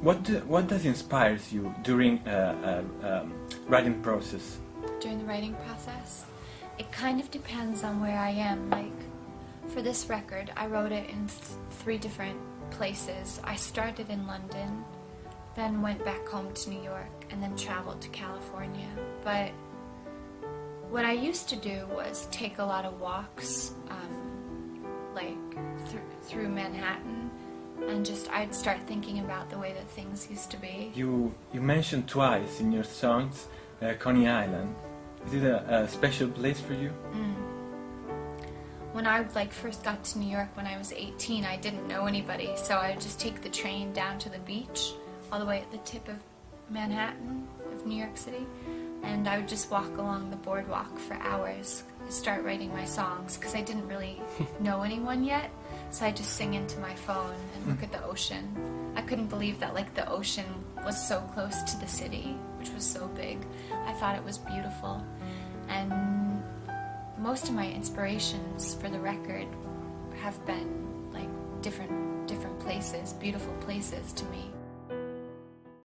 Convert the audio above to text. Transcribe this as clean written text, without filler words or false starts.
What does inspires you during writing process? During the writing process, it kind of depends on where I am. Like for this record, I wrote it in three different places. I started in London, then went back home to New York, and then traveled to California. But what I used to do was take a lot of walks, like through Manhattan, and just I'd start thinking about the way that things used to be. You mentioned twice in your songs Coney Island. Is it a special place for you? Mm. When I first got to New York when I was 18, I didn't know anybody, so I would just take the train down to the beach, all the way at the tip of Manhattan, of New York City, and I would just walk along the boardwalk for hours, start writing my songs, because I didn't really know anyone yet, so I just sing into my phone and look at the ocean. I couldn't believe that the ocean was so close to the city, which was so big. I thought it was beautiful, and most of my inspirations for the record have been different places, beautiful places to me.